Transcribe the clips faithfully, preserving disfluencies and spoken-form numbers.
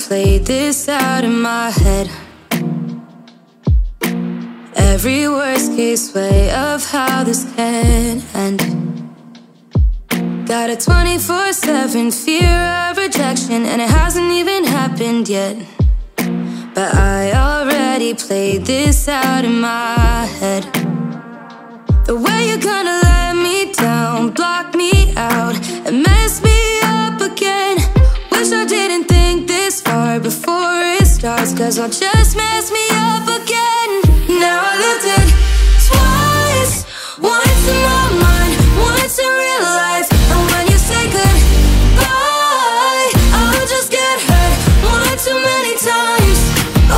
played this out in my head. Every worst case way of how this can end. Got a twenty-four seven fear of rejection, and it hasn't even happened yet. But I already played this out in my head. The way you're gonna let me down, block me out, and mess me up again. Wish I didn't think this far before it starts, 'cause I'll just mess me up again. Now I lived it twice, once in my mind, once in real life. And when you say goodbye, I'll just get hurt one too many times.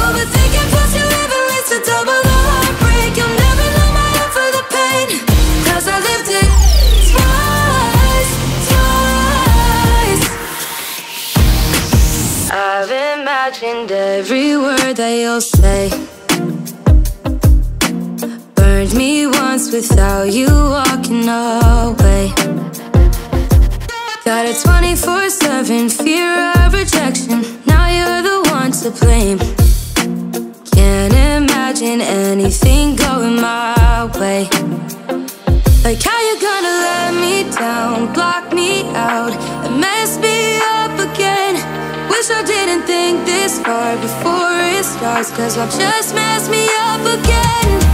Overthinking plus you live and leads to double the heartbreak. You'll never know my love for the pain, 'cause I lived it twice, twice. I've imagined every word that you'll say. Burned me once without you walking away. Got a twenty-four seven fear of rejection. Now you're the one to blame. Can't imagine anything going my way. Like how you gonna let me down, block me out, and mess me up again. Wish I didn't think this far before it starts, 'cause I'll just mess me up again.